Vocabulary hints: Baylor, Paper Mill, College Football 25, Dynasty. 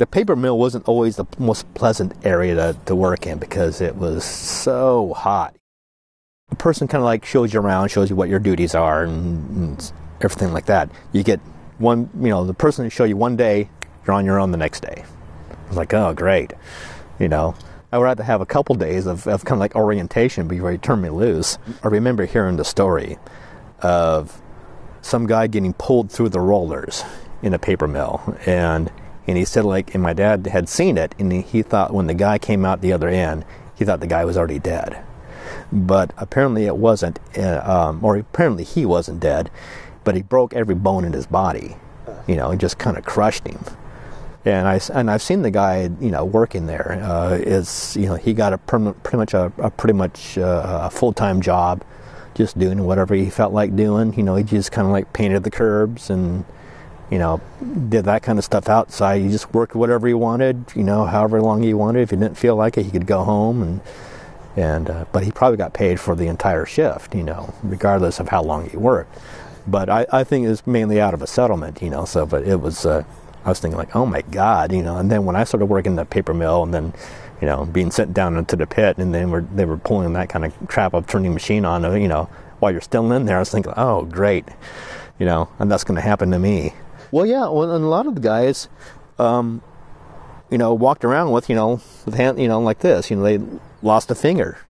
The paper mill wasn't always the most pleasant area to work in because it was so hot. A person kind of like shows you around, shows you what your duties are and everything like that. You get one, you know, the person who show you one day, you're on your own the next day. It's like, oh, great. You know, I would rather have a couple days of kind of like orientation before you turn me loose. I remember hearing the story of some guy getting pulled through the rollers in a paper mill, and he said, like, and my dad had seen it, and he thought when the guy came out the other end, he thought the guy was already dead. But apparently it wasn't, or apparently he wasn't dead, but he broke every bone in his body, you know, and just kind of crushed him. And I've seen the guy, you know, working there. It's, you know, he got a pretty much a full-time job, just doing whatever he felt like doing. You know, he just kind of like painted the curbs and, you know, did that kind of stuff outside. He just worked whatever he wanted, you know, however long he wanted. If he didn't feel like it, he could go home but he probably got paid for the entire shift, you know, regardless of how long he worked. But I think it was mainly out of a settlement, you know, so, but it was, I was thinking like, oh my God, you know, and then when I started working the paper mill and then, you know, being sent down into the pit and then they were pulling that kind of crap up, turning the machine on, you know, while you're still in there, I was thinking, oh, great, you know, and that's going to happen to me. Well, yeah, and a lot of the guys, you know, walked around with, you know, with hand, you know, like this, you know, they lost a finger.